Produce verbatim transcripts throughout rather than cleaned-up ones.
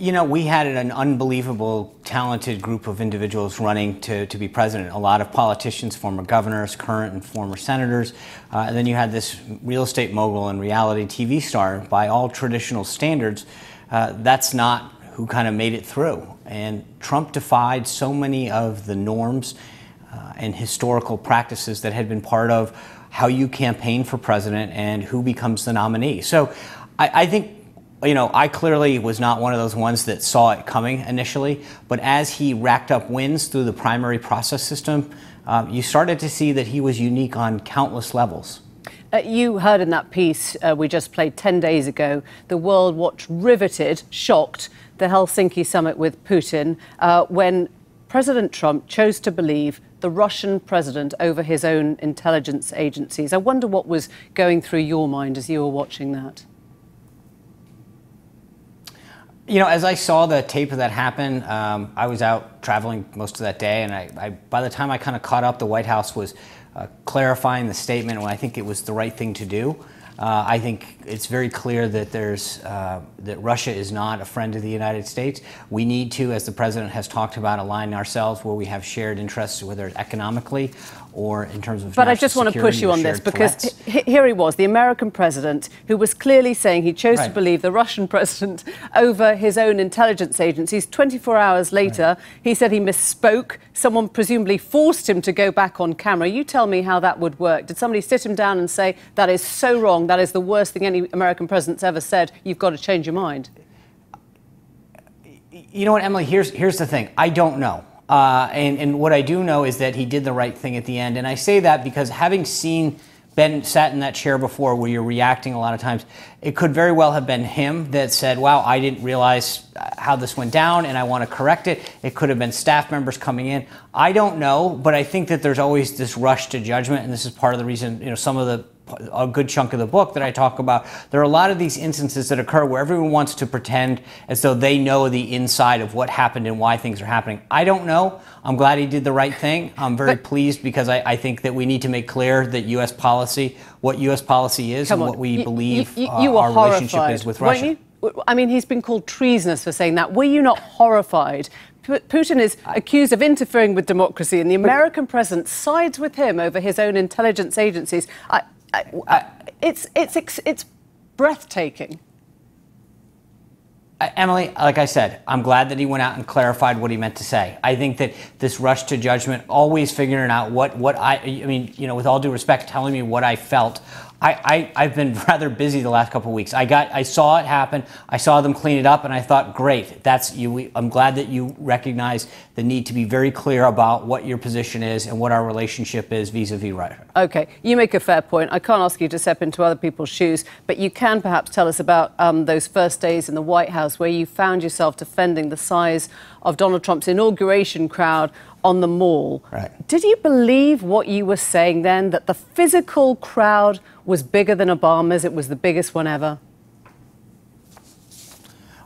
You know, we had an unbelievable, talented group of individuals running to, to be president. A lot of politicians, former governors, current and former senators. Uh, and then you had this real estate mogul and reality T V star. By all traditional standards, uh, that's not who kind of made it through. And Trump defied so many of the norms uh, and historical practices that had been part of how you campaign for president and who becomes the nominee. So I, I think You know, I clearly was not one of those ones that saw it coming initially, but as he racked up wins through the primary process system, uh, you started to see that he was unique on countless levels. Uh, you heard in that piece uh, we just played ten days ago, the world watched riveted, shocked, the Helsinki summit with Putin, uh, when President Trump chose to believe the Russian president over his own intelligence agencies. I wonder what was going through your mind as you were watching that. You know, as I saw the tape of that happen, um, I was out traveling most of that day, and I, I, by the time I kind of caught up, the White House was uh, clarifying the statement when I think it was the right thing to do. Uh, I think it's very clear that there's uh, that Russia is not a friend of the United States. We need to, as the president has talked about, align ourselves where we have shared interests, whether economically or in terms of. But I just want to push you on this, because here he was, the American president, who was clearly saying he chose right. to believe the Russian president over his own intelligence agencies. twenty-four hours later, right. he said he misspoke. Someone presumably forced him to go back on camera. You tell me how that would work. Did somebody sit him down and say, that is so wrong, that is the worst thing any American president's ever said, you've got to change your mind? You know what, Emily, here's, here's the thing. I don't know. Uh, and, and what I do know is that he did the right thing at the end. And I say that because, having seen, been sat in that chair before where you're reacting a lot of times, it could very well have been him that said, wow, I didn't realize how this went down and I want to correct it. It could have been staff members coming in. I don't know, but I think that there's always this rush to judgment. And this is part of the reason, you know, some of the, a good chunk of the book that I talk about, there are a lot of these instances that occur where everyone wants to pretend as though they know the inside of what happened and why things are happening. I don't know. I'm glad he did the right thing. I'm very but, pleased, because I, I think that we need to make clear that U S policy, what U S policy is and on. what we you, believe you, you, you uh, our horrified. relationship is with Russia. You, I mean, he's been called treasonous for saying that. Were you not horrified? Putin is accused of interfering with democracy, and the American president sides with him over his own intelligence agencies. I, I, I, it's, it's, it's breathtaking. Emily, like I said, I'm glad that he went out and clarified what he meant to say. I think that this rush to judgment, always figuring out what, what I, I mean, you know, with all due respect, telling me what I felt, I, I, I've been rather busy the last couple of weeks. I got, I saw it happen. I saw them clean it up, and I thought, great. That's you. I'm glad that you recognize the need to be very clear about what your position is and what our relationship is vis-a-vis Russia. Okay, you make a fair point. I can't ask you to step into other people's shoes, but you can perhaps tell us about um, those first days in the White House where you found yourself defending the size of Donald Trump's inauguration crowd on the Mall. Right. Did you believe what you were saying then, that the physical crowd was bigger than Obama's, it was the biggest one ever?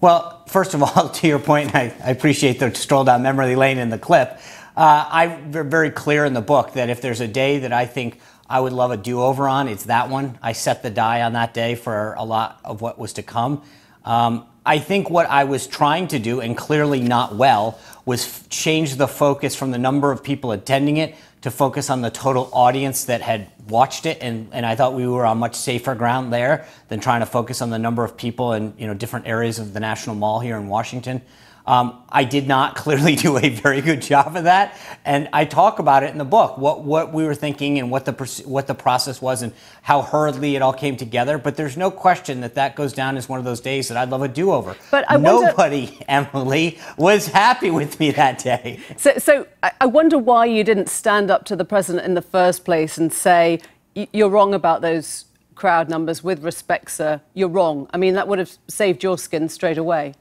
Well, first of all, to your point, I, I appreciate the stroll down memory lane in the clip. Uh, I'm very clear in the book that if there's a day that I think I would love a do-over on, it's that one. I set the die on that day for a lot of what was to come. Um, I think what I was trying to do, and clearly not well, was change the focus from the number of people attending it to focus on the total audience that had watched it, and, and I thought we were on much safer ground there than trying to focus on the number of people in, you know, different areas of the National Mall here in Washington. Um, I did not clearly do a very good job of that, and I talk about it in the book, what, what we were thinking and what the, what the process was and how hurriedly it all came together, but there's no question that that goes down as one of those days that I'd love a do-over. But I Nobody, wonder... Emily, was happy with me that day. So, so I wonder why you didn't stand up to the president in the first place and say, you're wrong about those crowd numbers, with respect, sir, you're wrong. I mean, that would have saved your skin straight away.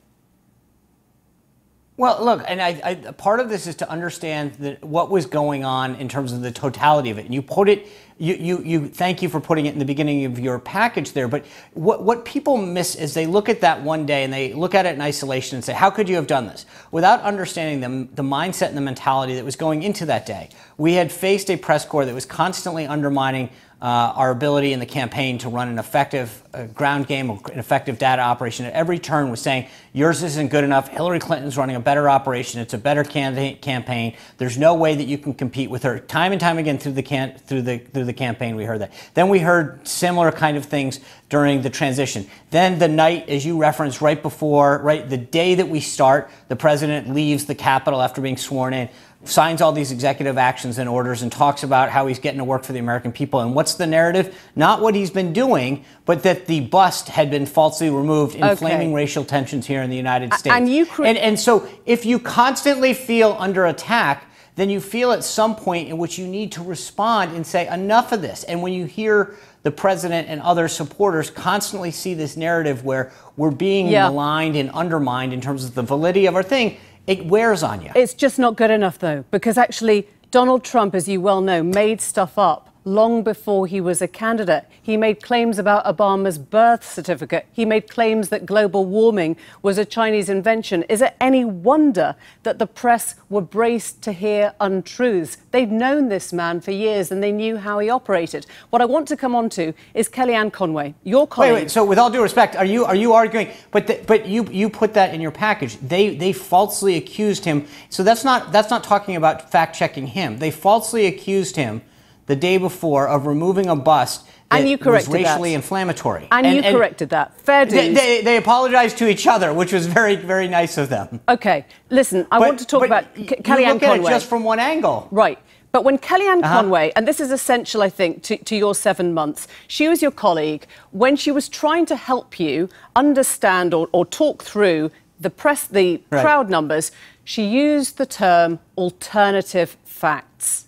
Well, look, and I, I, part of this is to understand that what was going on in terms of the totality of it. And you put it You, you, you, thank you for putting it in the beginning of your package there, but what, what people miss is they look at that one day and they look at it in isolation and say, how could you have done this? Without understanding the, the mindset and the mentality that was going into that day. We had faced a press corps that was constantly undermining uh, our ability in the campaign to run an effective uh, ground game, or an effective data operation. At every turn was saying, yours isn't good enough, Hillary Clinton's running a better operation, it's a better candidate campaign, there's no way that you can compete with her. Time and time again through the, can through the, through the campaign we heard that. Then we heard similar kind of things during the transition. Then the night, as you referenced, right before, right the day that we start, the president leaves the Capitol after being sworn in, signs all these executive actions and orders, and talks about how he's getting to work for the American people. And what's the narrative? Not what he's been doing, but that the bust had been falsely removed, inflaming okay. racial tensions here in the United States. And, you and, and so if you constantly feel under attack, then you feel at some point in which you need to respond and say, enough of this. And when you hear the president and other supporters constantly see this narrative where we're being yeah. maligned and undermined in terms of the validity of our thing, it wears on you. It's just not good enough, though, because actually Donald Trump, as you well know, made stuff up long before he was a candidate. He made claims about Obama's birth certificate. He made claims that global warming was a Chinese invention. Is it any wonder that the press were braced to hear untruths? They've known this man for years, and they knew how he operated. What I want to come on to is Kellyanne Conway, your colleague. Wait, wait, so with all due respect, are you, are you arguing, but, the, but you, you put that in your package. They, they falsely accused him. So that's not, that's not talking about fact-checking him. They falsely accused him the day before of removing a bust that and you corrected was racially that. inflammatory. And, and you and corrected that. Fair dues. They, they apologized to each other, which was very, very nice of them. Okay. Listen, I but, want to talk about Kellyanne Conway. You look at it just from one angle. Right. But when Kellyanne uh-huh. Conway, and this is essential, I think, to, to your seven months, she was your colleague. When she was trying to help you understand or, or talk through the press, the right. crowd numbers, she used the term alternative facts.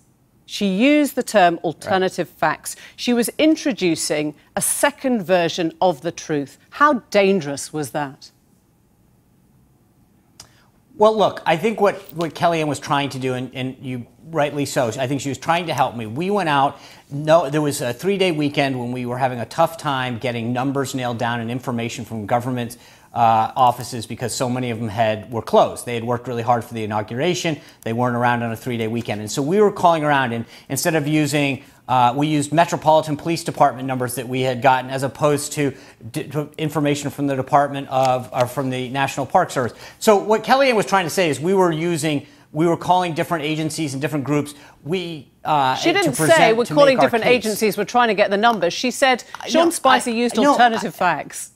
She used the term alternative right. facts. She was introducing a second version of the truth. How dangerous was that? Well, look, I think what, what Kellyanne was trying to do, and, and you rightly so, I think she was trying to help me. We went out. No, there was a three-day weekend when we were having a tough time getting numbers nailed down and information from government Uh, offices, because so many of them had were closed. They had worked really hard for the inauguration. They weren't around on a three-day weekend. And so we were calling around, and instead of using, uh, we used Metropolitan Police Department numbers that we had gotten, as opposed to, d to information from the Department of, or from the National Park Service. So what Kellyanne was trying to say is we were using, we were calling different agencies and different groups. We uh, she didn't present, say we're calling different case. agencies, we're trying to get the numbers. She said Sean no, Spicer I, used no, alternative I, facts.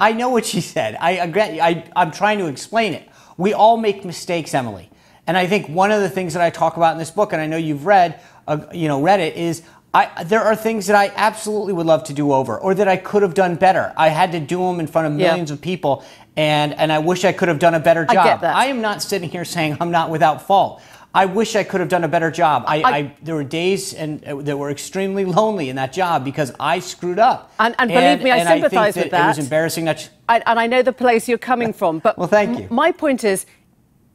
I know what she said. I, I, I'm trying to explain it. We all make mistakes, Emily. And I think one of the things that I talk about in this book, and I know you've read, uh, you know, read it, is I, there are things that I absolutely would love to do over, or that I could have done better. I had to do them in front of millions yeah. of people, and, and I wish I could have done a better job. I get that. I am not sitting here saying I'm not without fault. I wish I could have done a better job. I, I, I, there were days and uh, that were extremely lonely in that job because I screwed up. And, and believe and, me, I sympathize with that. It was embarrassing. That I, and I know the place you're coming from. But well, thank you. My point is,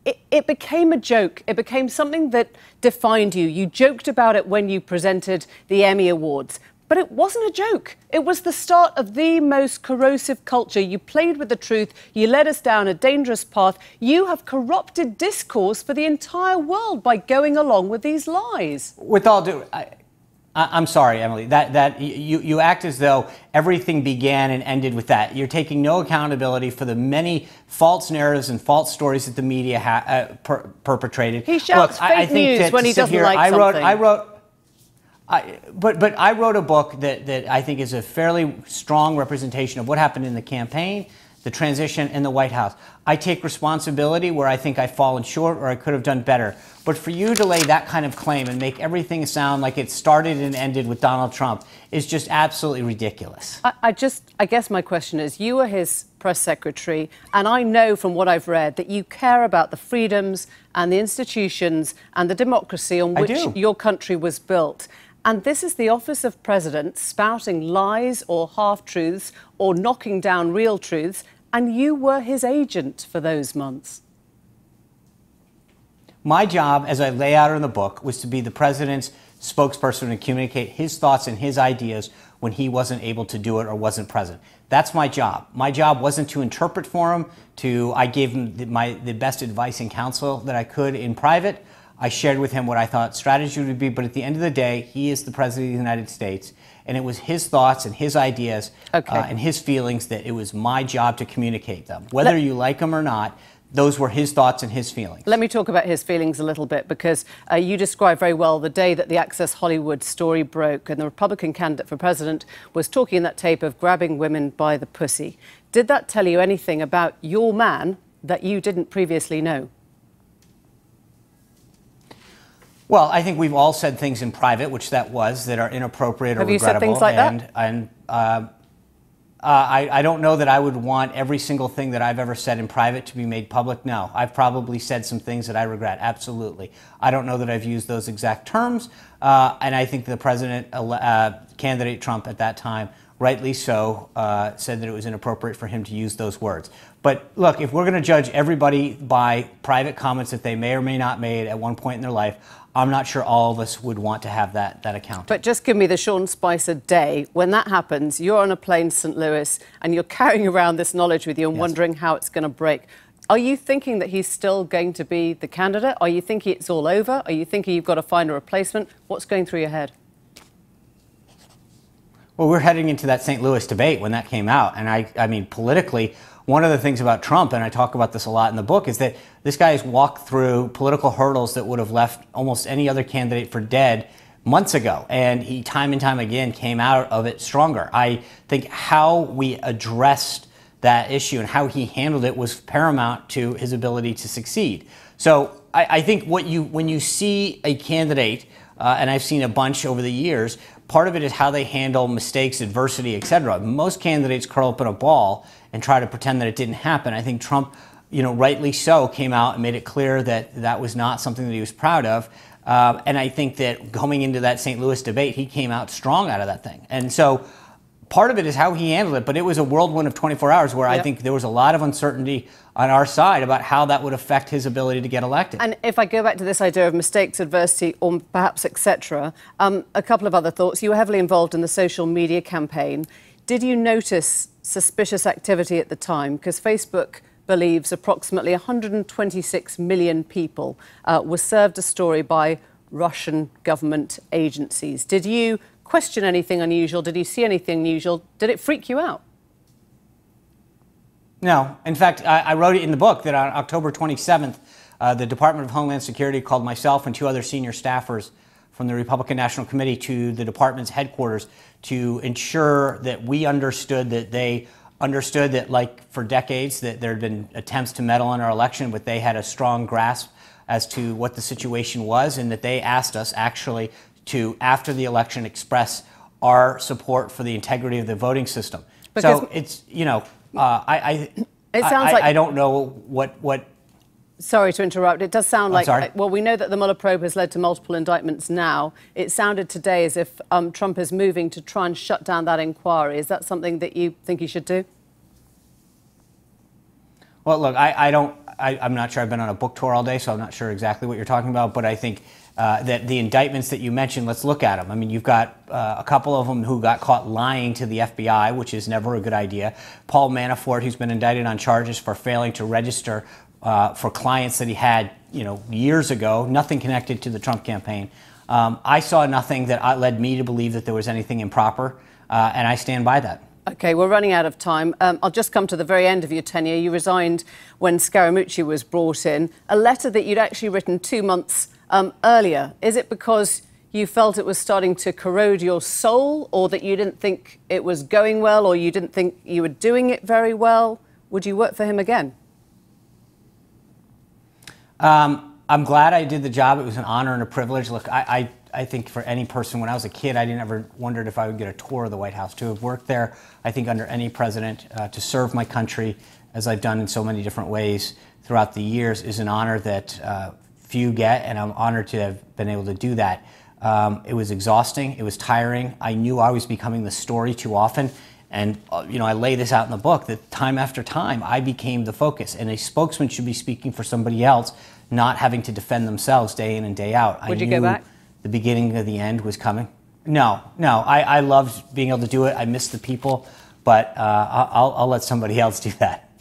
it, it became a joke. It became something that defined you. You joked about it when you presented the Emmy Awards. But it wasn't a joke. It was the start of the most corrosive culture. You played with the truth. You led us down a dangerous path. You have corrupted discourse for the entire world by going along with these lies. With all due, I, I, I'm sorry, Emily. That that you you act as though everything began and ended with that. You're taking no accountability for the many false narratives and false stories that the media ha uh, per perpetrated. He shouts Look, fake I, I think news when he doesn't here, like I wrote, something. I wrote. I, but, but I wrote a book that, that I think is a fairly strong representation of what happened in the campaign, the transition, and the White House. I take responsibility where I think I've fallen short or I could have done better. But for you to lay that kind of claim and make everything sound like it started and ended with Donald Trump is just absolutely ridiculous. I, I just, I guess my question is, you were his press secretary, and I know from what I've read that you care about the freedoms and the institutions and the democracy on which your country was built. And this is the office of president spouting lies or half-truths or knocking down real truths, and you were his agent for those months. My job, as I lay out in the book, was to be the president's spokesperson to communicate his thoughts and his ideas when he wasn't able to do it or wasn't present. That's my job. My job wasn't to interpret for him. To I gave him the, my, the best advice and counsel that I could in private. I shared with him what I thought strategy would be, but at the end of the day, he is the President of the United States, and it was his thoughts and his ideas okay. uh, and his feelings that it was my job to communicate them. Whether Let you like him or not, those were his thoughts and his feelings. Let me talk about his feelings a little bit, because uh, you described very well the day that the Access Hollywood story broke and the Republican candidate for president was talking in that tape of grabbing women by the pussy. Did that tell you anything about your man that you didn't previously know? Well, I think we've all said things in private, which that was, that are inappropriate or regrettable. Have you said things like and, that? And, uh, Uh, I, I don't know that I would want every single thing that I've ever said in private to be made public. No, I've probably said some things that I regret. Absolutely. I don't know that I've used those exact terms. Uh, and I think the president, uh, candidate Trump at that time, rightly so, uh, said that it was inappropriate for him to use those words. But look, if we're going to judge everybody by private comments that they may or may not made at one point in their life, I'm not sure all of us would want to have that, that account. But just give me the Sean Spicer day. When that happens, you're on a plane to Saint Louis and you're carrying around this knowledge with you and yes. wondering how it's going to break. Are you thinking that he's still going to be the candidate? Are you thinking it's all over? Are you thinking you've got to find a replacement? What's going through your head? Well, we're heading into that Saint Louis debate when that came out. And I, I mean, politically, one of the things about Trump, and I talk about this a lot in the book, is that this guy has walked through political hurdles that would have left almost any other candidate for dead months ago. And he, time and time again, came out of it stronger. I think how we addressed that issue and how he handled it was paramount to his ability to succeed. So I, I think what you, when you see a candidate, uh, and I've seen a bunch over the years, part of it is how they handle mistakes, adversity, et cetera. Most candidates curl up in a ball and try to pretend that it didn't happen. I think Trump, you know, rightly so, came out and made it clear that that was not something that he was proud of. Uh, and I think that coming into that Saint Louis debate, he came out strong out of that thing. And so part of it is how he handled it, but it was a whirlwind of twenty-four hours where yep. I think there was a lot of uncertainty on our side about how that would affect his ability to get elected. And if I go back to this idea of mistakes, adversity, or perhaps et cetera, um, a couple of other thoughts. You were heavily involved in the social media campaign. Did you notice suspicious activity at the time? Because Facebook believes approximately one hundred twenty-six million people uh, were served a story by Russian government agencies. Did you question anything unusual? Did you see anything unusual? Did it freak you out? No. In fact, I, I wrote it in the book that on October twenty-seventh, uh, the Department of Homeland Security called myself and two other senior staffers from the Republican National Committee to the department's headquarters to ensure that we understood that they understood that, like for decades, that there had been attempts to meddle in our election, but they had a strong grasp as to what the situation was, and that they asked us actually to, after the election, express our support for the integrity of the voting system. Because so it's, you know, uh, I, I, it sounds I, like I don't know what what. Sorry to interrupt. It does sound like, like, well, we know that the Mueller probe has led to multiple indictments now. It sounded today as if um, Trump is moving to try and shut down that inquiry. Is that something that you think he should do? Well, look, I, I don't, I, I'm not sure. I've been on a book tour all day, so I'm not sure exactly what you're talking about. But I think uh, that the indictments that you mentioned, let's look at them. I mean, you've got uh, a couple of them who got caught lying to the F B I, which is never a good idea. Paul Manafort, who's been indicted on charges for failing to register Uh, for clients that he had, you know, years ago, nothing connected to the Trump campaign. Um, I saw nothing that led me to believe that there was anything improper, uh, and I stand by that. OK, we're running out of time. Um, I'll just come to the very end of your tenure. You resigned when Scaramucci was brought in, a letter that you'd actually written two months um, earlier. Is it because you felt it was starting to corrode your soul, or that you didn't think it was going well, or you didn't think you were doing it very well? Would you work for him again? Um, I'm glad I did the job. It was an honor and a privilege. Look, I, I, I think for any person, when I was a kid, I didn't ever wondered if I would get a tour of the White House. To have worked there, I think under any president, uh, to serve my country, as I've done in so many different ways throughout the years, is an honor that uh, few get, and I'm honored to have been able to do that. Um, it was exhausting. It was tiring. I knew I was becoming the story too often. And, you know, I lay this out in the book that time after time, I became the focus. And a spokesman should be speaking for somebody else, not having to defend themselves day in and day out. Would I you knew, go back? the beginning of the end was coming? No, no. I, I loved being able to do it. I missed the people, but uh, I'll, I'll let somebody else do that.